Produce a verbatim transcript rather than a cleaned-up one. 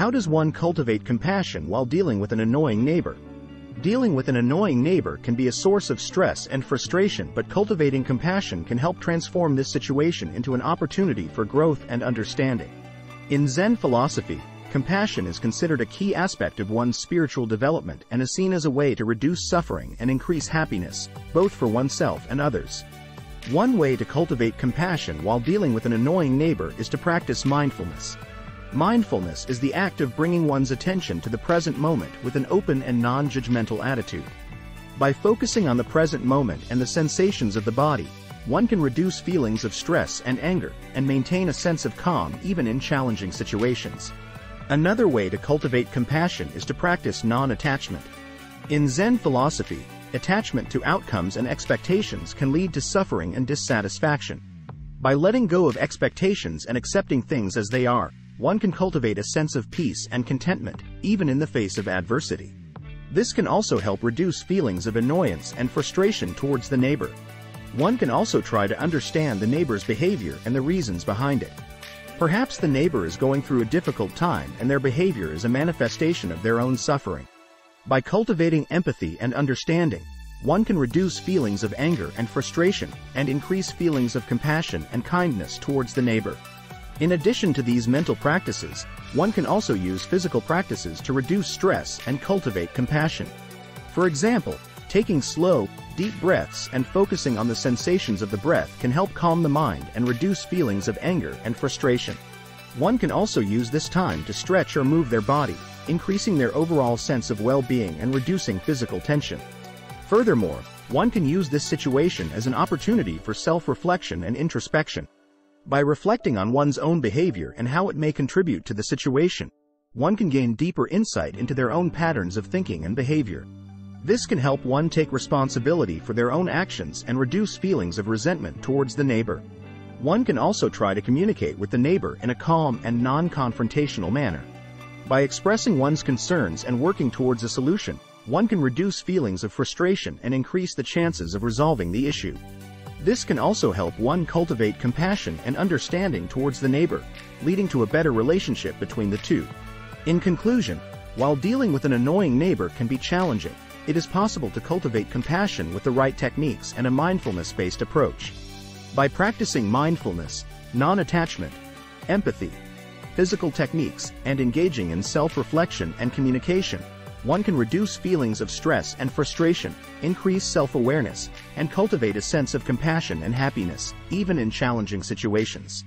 How does one cultivate compassion while dealing with an annoying neighbor? Dealing with an annoying neighbor can be a source of stress and frustration, but cultivating compassion can help transform this situation into an opportunity for growth and understanding. In Zen philosophy, compassion is considered a key aspect of one's spiritual development and is seen as a way to reduce suffering and increase happiness, both for oneself and others. One way to cultivate compassion while dealing with an annoying neighbor is to practice mindfulness. Mindfulness is the act of bringing one's attention to the present moment with an open and non-judgmental attitude. By focusing on the present moment and the sensations of the body, one can reduce feelings of stress and anger and maintain a sense of calm even in challenging situations. Another way to cultivate compassion is to practice non-attachment. In Zen philosophy, attachment to outcomes and expectations can lead to suffering and dissatisfaction. By letting go of expectations and accepting things as they are, one can cultivate a sense of peace and contentment, even in the face of adversity. This can also help reduce feelings of annoyance and frustration towards the neighbor. One can also try to understand the neighbor's behavior and the reasons behind it. Perhaps the neighbor is going through a difficult time and their behavior is a manifestation of their own suffering. By cultivating empathy and understanding, one can reduce feelings of anger and frustration and increase feelings of compassion and kindness towards the neighbor. In addition to these mental practices, one can also use physical practices to reduce stress and cultivate compassion. For example, taking slow, deep breaths and focusing on the sensations of the breath can help calm the mind and reduce feelings of anger and frustration. One can also use this time to stretch or move their body, increasing their overall sense of well-being and reducing physical tension. Furthermore, one can use this situation as an opportunity for self-reflection and introspection. By reflecting on one's own behavior and how it may contribute to the situation, one can gain deeper insight into their own patterns of thinking and behavior. This can help one take responsibility for their own actions and reduce feelings of resentment towards the neighbor. One can also try to communicate with the neighbor in a calm and non-confrontational manner. By expressing one's concerns and working towards a solution, one can reduce feelings of frustration and increase the chances of resolving the issue. This can also help one cultivate compassion and understanding towards the neighbor, leading to a better relationship between the two. In conclusion, while dealing with an annoying neighbor can be challenging, it is possible to cultivate compassion with the right techniques and a mindfulness-based approach. By practicing mindfulness, non-attachment, empathy, physical techniques, and engaging in self-reflection and communication, one can reduce feelings of stress and frustration, increase self-awareness, and cultivate a sense of compassion and happiness, even in challenging situations.